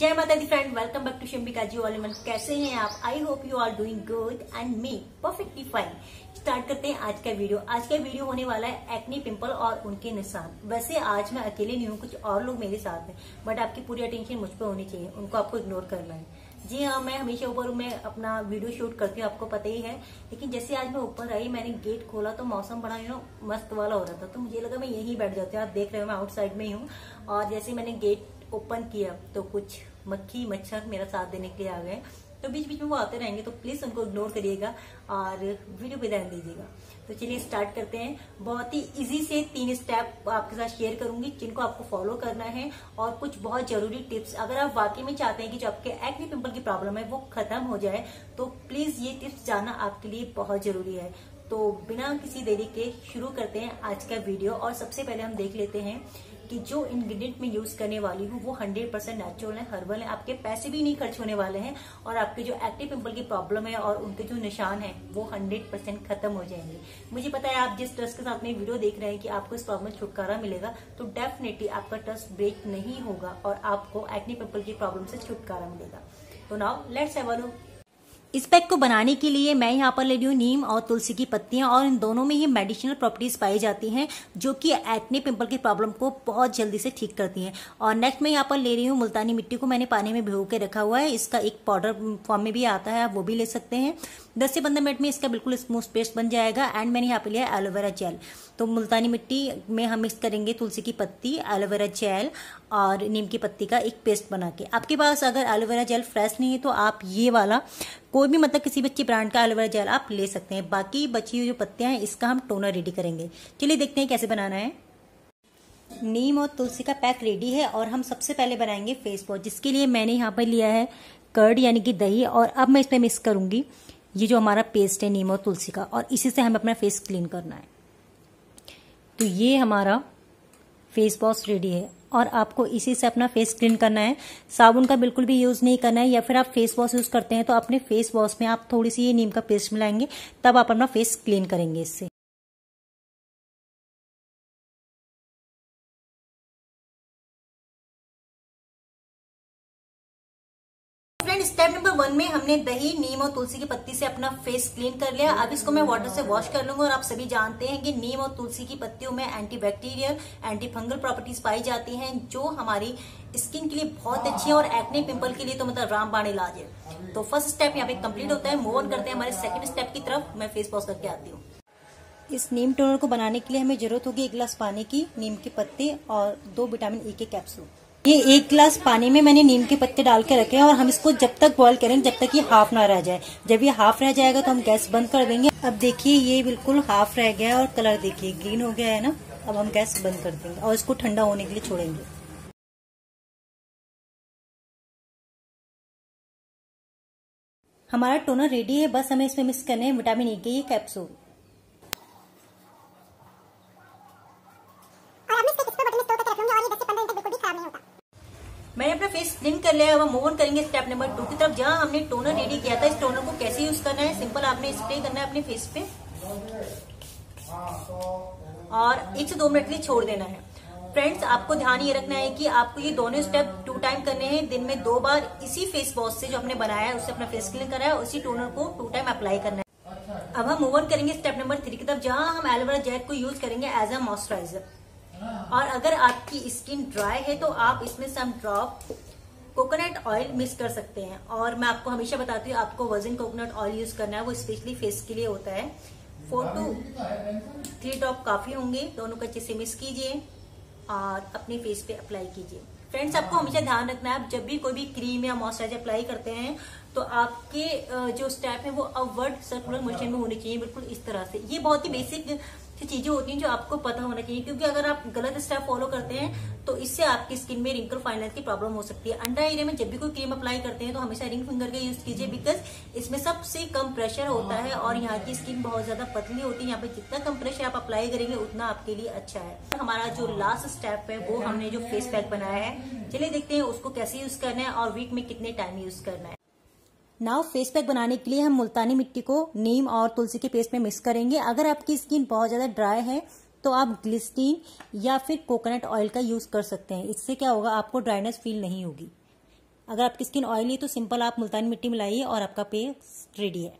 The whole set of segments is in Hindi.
जय माता दी friend, welcome back to Shri Ambika ji all in one. कैसे हैं आप? I hope you are doing good and me perfectly fine. Start करते हैं आज का वीडियो। आज का वीडियो होने वाला है एक्ने, पिंपल और उनके निशान। वैसे आज मैं अकेले नहीं हूँ, कुछ और लोग मेरे साथ हैं, बट आपकी पूरी अटेंशन मुझ पर होनी चाहिए, उनको आपको इग्नोर करना है। जी हाँ, मैं हमेशा ऊपर मैं अपना वीडियो शूट करती हूँ, आपको पता ही है। लेकिन जैसे आज मैं ऊपर आई, मैंने गेट खोला तो मौसम बड़ा मस्त वाला हो रहा था, तो मुझे लगा मैं यहीं बैठ जाती हूँ। आप देख रहे हो मैं आउटसाइड में ही हूँ, और जैसे मैंने गेट ओपन किया तो कुछ मक्खी मच्छर मेरा साथ देने के लिए आ गए। तो बीच बीच में वो आते रहेंगे, तो प्लीज उनको इग्नोर करिएगा और वीडियो पे ध्यान दीजिएगा। तो चलिए स्टार्ट करते हैं। बहुत ही इजी से 3 स्टेप आपके साथ शेयर करूंगी जिनको आपको फॉलो करना है, और कुछ बहुत जरूरी टिप्स। अगर आप वाकई में चाहते हैं कि जो आपके एक्ने पिंपल की प्रॉब्लम है वो खत्म हो जाए, तो प्लीज ये टिप्स जानना आपके लिए बहुत जरूरी है। तो बिना किसी देरी के शुरू करते हैं आज का वीडियो। और सबसे पहले हम देख लेते हैं कि जो इंग्रेडिएंट मैं यूज करने वाली हूँ वो 100% नेचुरल है, हर्बल है, आपके पैसे भी नहीं खर्च होने वाले हैं, और आपके जो एक्ने पिंपल की प्रॉब्लम है और उनके जो निशान है वो 100% खत्म हो जाएंगे। मुझे पता है आप जिस ट्रस्ट के साथ में वीडियो देख रहे हैं कि आपको इस प्रॉब्लम से छुटकारा मिलेगा, तो डेफिनेटली आपका ट्रस्ट ब्रेक नहीं होगा और आपको एक्ने पिंपल की प्रॉब्लम से छुटकारा मिलेगा। तो now let's have a look. इस पैक को बनाने के लिए मैं यहाँ पर ले रही हूँ नीम और तुलसी की पत्तियां, और इन दोनों में ही मेडिसिनल प्रॉपर्टीज पाई जाती हैं जो कि एक्ने पिंपल की प्रॉब्लम को बहुत जल्दी से ठीक करती हैं। और नेक्स्ट मैं यहाँ पर ले रही हूँ मुल्तानी मिट्टी को, मैंने पानी में भिगो के रखा हुआ है। इसका एक पाउडर फॉर्म में भी आता है, आप वो भी ले सकते हैं। 10 से 15 मिनट में इसका बिल्कुल स्मूथ पेस्ट बन जाएगा। एंड मैंने यहाँ पर लिया एलोवेरा जेल। तो मुल्तानी मिट्टी में हम मिक्स करेंगे तुलसी की पत्ती, एलोवेरा जेल और नीम की पत्ती का एक पेस्ट बना के। आपके पास अगर एलोवेरा जेल फ्रेश नहीं है तो आप ये वाला कोई भी मतलब किसी भी अच्छी ब्रांड का एलोवेरा जेल आप ले सकते हैं। बाकी बची हुई जो पत्तियां हैं इसका हम टोनर रेडी करेंगे। चलिए देखते हैं कैसे बनाना है। नीम और तुलसी का पैक रेडी है, और हम सबसे पहले बनाएंगे फेस वॉश, जिसके लिए मैंने यहाँ पर लिया है कर्ड यानी कि दही। और अब मैं इसमें मिक्स करूंगी ये जो हमारा पेस्ट है नीम और तुलसी का, और इसी से हमें अपना फेस क्लीन करना है। तो ये हमारा फेस वॉश रेडी है, और आपको इसी से अपना फेस क्लीन करना है। साबुन का बिल्कुल भी यूज नहीं करना है, या फिर आप फेस वॉश यूज करते हैं तो अपने फेस वॉश में आप थोड़ी सी ये नीम का पेस्ट मिलाएंगे, तब आप अपना फेस क्लीन करेंगे इससे। स्टेप नंबर 1 में हमने दही, नीम और तुलसी की पत्ती से अपना फेस क्लीन कर लिया। अब इसको मैं वाटर से वॉश कर लूंगा। और आप सभी जानते हैं कि नीम और तुलसी की पत्तियों में एंटीबैक्टीरियल, एंटीफंगल प्रॉपर्टीज पाई जाती हैं जो हमारी स्किन के लिए बहुत अच्छी है, और एक्ने पिंपल के लिए तो मतलब रामबाण इलाज है। तो फर्स्ट स्टेप यहाँ पे कंप्लीट होता है। मूव ऑन करते हैं हमारे सेकंड स्टेप की तरफ। मैं फेस वॉश करके आती हूँ। इस नीम टोनर को बनाने के लिए हमें जरूरत होगी 1 गिलास पानी की, नीम के पत्ते और 2 विटामिन ई के कैप्सूल। ये 1 गिलास पानी में मैंने नीम के पत्ते डाल के रखे हैं, और हम इसको जब तक बॉईल करेंगे जब तक ये हाफ ना रह जाए। जब ये हाफ रह जाएगा तो हम गैस बंद कर देंगे। अब देखिए ये बिल्कुल हाफ रह गया है, और कलर देखिए ग्रीन हो गया है ना। अब हम गैस बंद कर देंगे और इसको ठंडा होने के लिए छोड़ेंगे। हमारा टोनर रेडी है, बस हमें इसमें मिक्स करने हैं विटामिन ई के ये कैप्सूल। मैंने अपना फेस क्लीन कर लिया है। अब हम मूव ऑन करेंगे स्टेप नंबर 2 की तरफ, जहां हमने टोनर रेडी किया था। इस टोनर को कैसे यूज करना है? सिंपल आपने स्प्रे करना है अपने फेस पे, और 1 से 2 मिनट के लिए छोड़ देना है। फ्रेंड्स, आपको ध्यान ये रखना है कि आपको ये दोनों स्टेप 2 टाइम करने हैं, दिन में 2 बार। इसी फेस वॉश से जो हमने बनाया है उससे अपना फेस क्लीन करा है, उसी टोनर को 2 टाइम अप्लाई करना है। अब हम मूव ऑन करेंगे स्टेप नंबर 3 की तरफ, जहां हम एलोवेरा जेल को यूज करेंगे एज अ मॉइस्चराइजर। और अगर आपकी स्किन ड्राई है तो आप इसमें some drop coconut oil mix कर सकते हैं। और मैं आपको हमेशा बताती हूँ आपको वर्जिन कोकोनट ऑयल यूज करना है, वो स्पेशली फेस के लिए होता है। 4 से 3 ड्रॉप काफी होंगे। दोनों को अच्छे से मिक्स कीजिए और अपने फेस पे अप्लाई कीजिए। फ्रेंड्स, आपको हमेशा ध्यान रखना है, आप जब भी कोई भी क्रीम या मॉइस्चराइजर अप्लाई करते हैं तो आपके जो स्टेप है वो अपवर्ड सर्कुलर मोशन में होने चाहिए, बिल्कुल इस तरह से। ये बहुत ही बेसिक चीजें होती हैं जो आपको पता होना चाहिए, क्योंकि अगर आप गलत स्टेप फॉलो करते हैं तो इससे आपकी स्किन में रिंकल फाइनलाइन की प्रॉब्लम हो सकती है। अंडा एरिया में जब भी कोई क्रीम अप्लाई करते हैं तो हमेशा रिंग फिंगर का यूज कीजिए, बिकॉज इसमें सबसे कम प्रेशर होता है, और यहाँ की स्किन बहुत ज्यादा पतली होती है। यहाँ पे जितना कम प्रेशर आप अप्लाई करेंगे उतना आपके लिए अच्छा है। हमारा जो लास्ट स्टेप है वो हमने जो फेस पैक बनाया है, चलिए देखते हैं उसको कैसे यूज करना है और वीक में कितने टाइम यूज करना है। नाउ फेस पैक बनाने के लिए हम मुल्तानी मिट्टी को नीम और तुलसी के पेस्ट में मिक्स करेंगे। अगर आपकी स्किन बहुत ज्यादा ड्राई है तो आप ग्लिसरीन या फिर कोकोनट ऑयल का यूज कर सकते हैं, इससे क्या होगा आपको ड्राइनेस फील नहीं होगी। अगर आपकी स्किन ऑयली है तो सिंपल आप मुल्तानी मिट्टी मिलाइए और आपका पेस्ट रेडी है।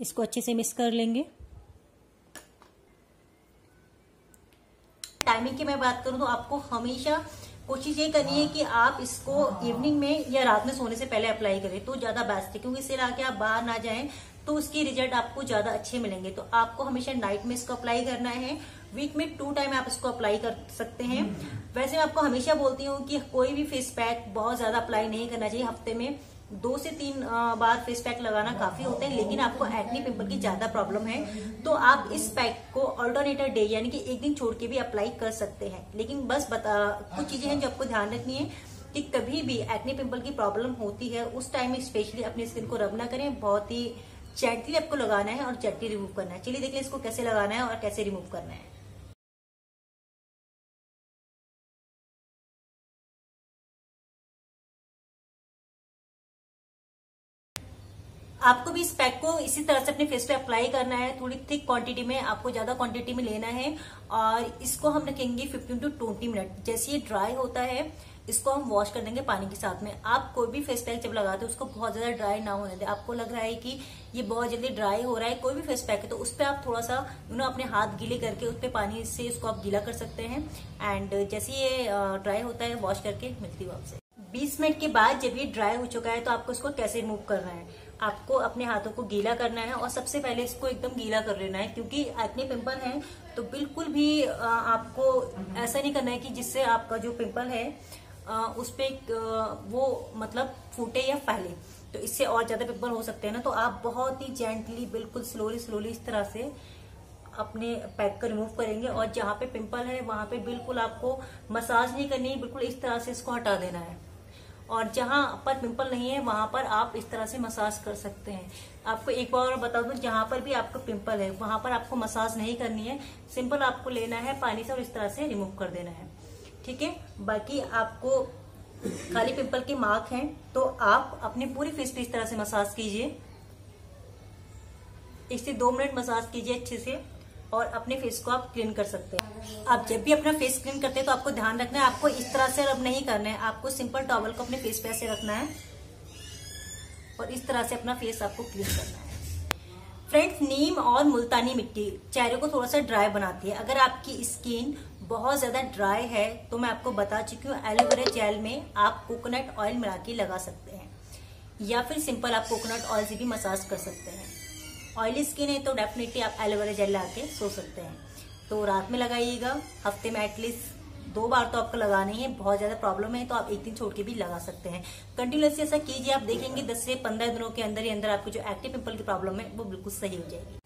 इसको अच्छे से मिक्स कर लेंगे। टाइमिंग की मैं बात करूं तो आपको हमेशा कोशिश ये करनी है कि आप इसको इवनिंग में या रात में सोने से पहले अप्लाई करें तो ज्यादा बेस्ट है, क्योंकि इससे लाके आप बाहर ना जाएं तो उसके रिजल्ट आपको ज्यादा अच्छे मिलेंगे। तो आपको हमेशा नाइट में इसको अप्लाई करना है। वीक में 2 टाइम आप इसको अप्लाई कर सकते हैं। वैसे मैं आपको हमेशा बोलती हूँ कि कोई भी फेस पैक बहुत ज्यादा अप्लाई नहीं करना चाहिए। हफ्ते में 2 से 3 बार फेस पैक लगाना काफी होता है, लेकिन आपको एक्ने पिंपल की ज्यादा प्रॉब्लम है तो आप इस पैक को अल्टरनेटर डे यानी कि एक दिन छोड़ के भी अप्लाई कर सकते हैं। लेकिन बस कुछ चीजें हैं जो आपको ध्यान रखनी है कि कभी भी एक्ने पिंपल की प्रॉब्लम होती है उस टाइम स्पेशली अपनी स्किन को रब ना करें। बहुत ही जेंटली आपको लगाना है और जेंटली रिमूव करना है। चलिए देखिए इसको कैसे लगाना है और कैसे रिमूव करना है। आपको भी इस पैक को इसी तरह से अपने फेस पे अप्लाई करना है। थोड़ी थिक क्वांटिटी में, आपको ज्यादा क्वांटिटी में लेना है और इसको हम रखेंगे 15 से 20 मिनट। जैसे ये ड्राई होता है इसको हम वॉश कर देंगे पानी के साथ में। आप कोई भी फेस पैक जब लगाते हो उसको बहुत ज्यादा ड्राई ना होने दे। आपको लग रहा है कि ये बहुत जल्दी ड्राई हो रहा है कोई भी फेस पैक है तो उस पर आप थोड़ा सा अपने हाथ गीले करके उस पर पानी से उसको आप गीला कर सकते हैं। एंड जैसे ये ड्राई होता है वॉश करके मिलती हूँ आपसे। 20 मिनट के बाद जब ये ड्राई हो चुका है तो आपको इसको कैसे रिमूव करना है। आपको अपने हाथों को गीला करना है और सबसे पहले इसको एकदम गीला कर लेना है, क्योंकि एक्ने पिंपल है तो बिल्कुल भी आपको ऐसा नहीं करना है कि जिससे आपका जो पिंपल है उस पर वो फूटे या फैले, तो इससे और ज्यादा पिंपल हो सकते हैं ना। तो आप बहुत ही जेंटली बिल्कुल स्लोली इस तरह से अपने पैक को रिमूव करेंगे और जहाँ पे पिंपल है वहां पे बिल्कुल आपको मसाज नहीं करनी है, बिल्कुल इस तरह से इसको हटा देना है। और जहां पर पिंपल नहीं है वहां पर आप इस तरह से मसाज कर सकते हैं। आपको एक बार और बता दूं, जहां पर भी आपका पिंपल है वहां पर आपको मसाज नहीं करनी है, सिंपल आपको लेना है पानी से और इस तरह से रिमूव कर देना है। ठीक है, बाकी आपको खाली पिंपल की मार्क है तो आप अपने पूरी फेस पे इस तरह से मसाज कीजिए। 1 से 2 मिनट मसाज कीजिए अच्छे से और अपने फेस को आप क्लीन कर सकते हैं। आप जब भी अपना फेस क्लीन करते हैं तो आपको ध्यान रखना है, आपको इस तरह से रब नहीं करना है, आपको सिंपल टॉवल को अपने फेस पे ऐसे रखना है और इस तरह से अपना फेस आपको क्लीन करना है। फ्रेंड्स, नीम और मुल्तानी मिट्टी चेहरे को थोड़ा सा ड्राई बनाती है। अगर आपकी स्किन बहुत ज्यादा ड्राई है तो मैं आपको बता चुकी हूँ, एलोवेरा जेल में आप कोकोनट ऑयल मिला के लगा सकते हैं या फिर सिंपल आप कोकोनट ऑयल से भी मसाज कर सकते हैं। ऑयली स्किन है तो डेफिनेटली आप एलोवेरा जेल लगा के सो सकते हैं। तो रात में लगाइएगा, हफ्ते में एटलीस्ट 2 बार तो आपको लगानी है। बहुत ज्यादा प्रॉब्लम है तो आप एक दिन छोड़ के भी लगा सकते हैं। कंटिन्यूअसली ऐसा कीजिए, आप देखेंगे 10 से 15 दिनों के अंदर ही अंदर आपकी जो एक्ने पिंपल की प्रॉब्लम है वो बिल्कुल सही हो जाएगी।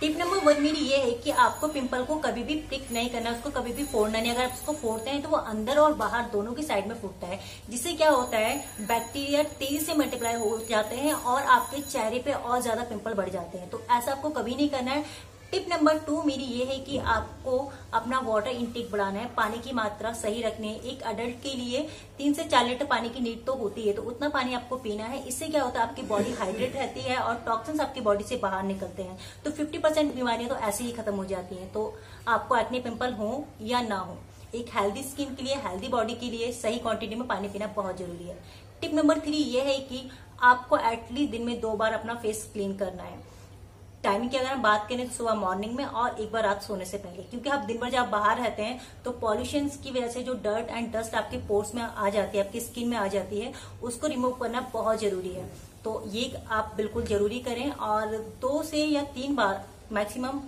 टिप नंबर 1 मेरी ये है कि आपको पिंपल को कभी भी प्रिक नहीं करना, उसको कभी भी फोड़ना नहीं। अगर आप उसको फोड़ते हैं तो वो अंदर और बाहर दोनों की साइड में फूटता है, जिससे क्या होता है बैक्टीरिया तेजी से मल्टीप्लाई हो जाते हैं और आपके चेहरे पे और ज्यादा पिंपल बढ़ जाते हैं। तो ऐसा आपको कभी नहीं करना है। टिप नंबर 2 मेरी ये है कि आपको अपना वाटर इंटेक बढ़ाना है, पानी की मात्रा सही रखनी है। एक अडल्ट के लिए 3 से 4 लीटर पानी की नीड तो होती है, तो उतना पानी आपको पीना है। इससे क्या होता है आपकी बॉडी हाइड्रेट रहती है और टॉक्सिन्स आपकी बॉडी से बाहर निकलते हैं। तो 50% बीमारियां तो ऐसे ही खत्म हो जाती हैं। तो आपको एक्ने पिंपल हो या ना हो, एक हेल्दी स्किन के लिए, हेल्दी बॉडी के लिए सही क्वांटिटी में पानी पीना बहुत जरूरी है। टिप नंबर 3 ये है कि आपको एटलीस्ट दिन में 2 बार अपना फेस क्लीन करना है। टाइमिंग की अगर हम बात करें तो सुबह मॉर्निंग में और 1 बार रात सोने से पहले, क्योंकि आप दिन भर जब बाहर रहते हैं तो पॉल्यूशन की वजह से जो डर्ट एंड डस्ट आपके पोर्स में आ जाती है, आपकी स्किन में आ जाती है, उसको रिमूव करना बहुत जरूरी है। तो ये आप बिल्कुल जरूरी करें और 2 से या 3 बार मैक्सिमम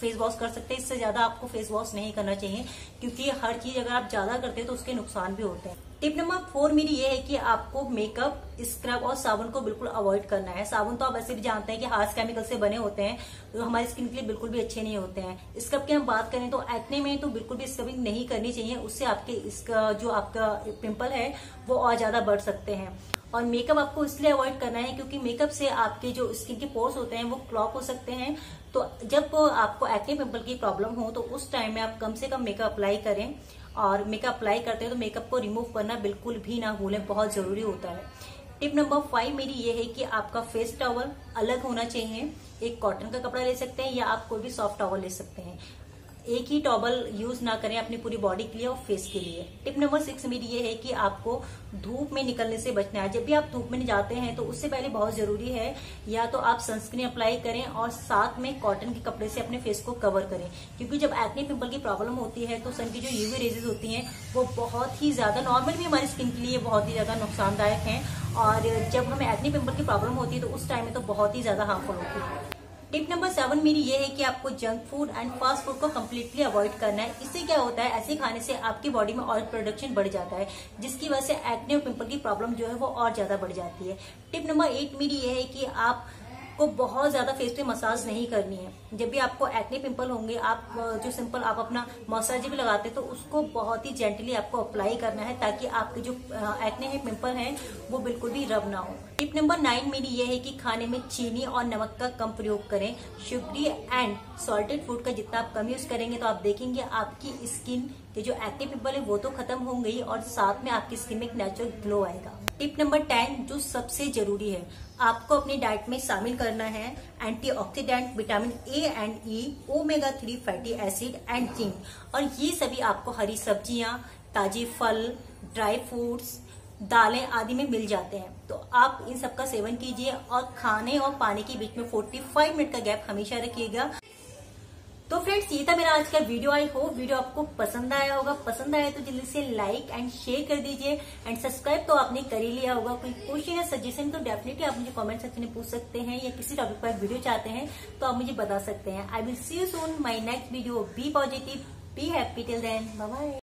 फेस वॉश कर सकते हैं। इससे ज्यादा आपको फेस वॉश नहीं करना चाहिए, क्योंकि हर चीज अगर आप ज्यादा करते हैं तो उसके नुकसान भी होते हैं। टिप नंबर 4 मेरी ये है कि आपको मेकअप, स्क्रब और साबुन को बिल्कुल अवॉइड करना है। साबुन तो आप ऐसे भी जानते हैं कि हार्श केमिकल से बने होते हैं, जो हमारी स्किन के लिए बिल्कुल भी अच्छे नहीं होते हैं। स्क्रब की हम बात करें तो एक्ने में तो बिल्कुल भी स्क्रबिंग नहीं करनी चाहिए, उससे आपके आपका पिंपल है वो और ज्यादा बढ़ सकते हैं। और मेकअप आपको इसलिए अवॉइड करना है क्योंकि मेकअप से आपके जो स्किन के पोर्स होते हैं वो क्लॉक हो सकते हैं। तो जब आपको एक्ने पिंपल की प्रॉब्लम हो तो उस टाइम में आप कम से कम मेकअप अप्लाई करें, और मेकअप अप्लाई करते हैं तो मेकअप को रिमूव करना बिल्कुल भी ना भूलें, बहुत जरूरी होता है। टिप नंबर 5 मेरी ये है कि आपका फेस टॉवल अलग होना चाहिए। एक कॉटन का कपड़ा ले सकते हैं या आप कोई भी सॉफ्ट टॉवल ले सकते हैं। एक ही टॉवल यूज ना करें अपनी पूरी बॉडी के लिए और फेस के लिए। टिप नंबर 6 मेरी ये है कि आपको धूप में निकलने से बचना है। जब भी आप धूप में जाते हैं तो उससे पहले बहुत जरूरी है या तो आप सनस्क्रीन अप्लाई करें और साथ में कॉटन के कपड़े से अपने फेस को कवर करें, क्योंकि जब एक्ने पिंपल की प्रॉब्लम होती है तो सन की जो यूवी रेजेज होती हैं वो बहुत ही ज्यादा नॉर्मल भी हमारी स्किन के लिए बहुत ही ज्यादा नुकसानदायक है, और जब हमें एक्ने पिंपल की प्रॉब्लम होती है तो उस टाइम में तो बहुत ही ज्यादा हार्मफुल होती है। टिप नंबर 7 मेरी ये है कि आपको junk food and fast food को कम्प्लीटली अवॉइड करना है। इससे क्या होता है, ऐसे खाने से आपकी बॉडी में ऑयल प्रोडक्शन बढ़ जाता है, जिसकी वजह से एक्ने और पिंपल की प्रॉब्लम जो है वो और ज्यादा बढ़ जाती है। टिप नंबर 8 मेरी ये है कि आपको बहुत ज्यादा फेस पे मसाज नहीं करनी है। जब भी आपको एक्ने पिंपल होंगे, आप जो सिंपल आप अपना मसाज भी लगाते हैं तो उसको बहुत ही जेंटली आपको अप्लाई करना है, ताकि आपके जो एक्ने है पिंपल है वो बिल्कुल भी रब ना हो। टिप नंबर 9 मेरी ये है कि खाने में चीनी और नमक का कम प्रयोग करें। शुगरी एंड सॉल्टेड फूड का जितना आप कम यूज करेंगे तो आप देखेंगे आपकी स्किन के जो एक्ने पिंपल है वो तो खत्म हो गई और साथ में आपकी स्किन में एक नेचुरल ग्लो आएगा। टिप नंबर 10 जो सबसे जरूरी है, आपको अपनी डाइट में शामिल करना है antioxidant, vitamin A and E, omega 3 fatty acid and zinc. और ये सभी आपको हरी सब्जियां, ताजे फल, ड्राई फ्रूट्स, दालें आदि में मिल जाते हैं, तो आप इन सब का सेवन कीजिए और खाने और पानी के बीच में 45 मिनट का गैप हमेशा रखिएगा। तो फ्रेंड्स ये था मेरा आज का वीडियो। आई होप वीडियो आपको पसंद आया होगा। पसंद आया तो जल्दी से लाइक एंड शेयर कर दीजिए, एंड सब्सक्राइब तो आपने कर ही लिया होगा। कोई क्वेश्चन या सजेशन तो डेफिनेटली आप मुझे कमेंट सेक्शन में पूछ सकते हैं, या किसी टॉपिक पर वीडियो चाहते हैं तो आप मुझे बता सकते हैं। I will see you soon my next video. Be positive, be happy, till then bye bye.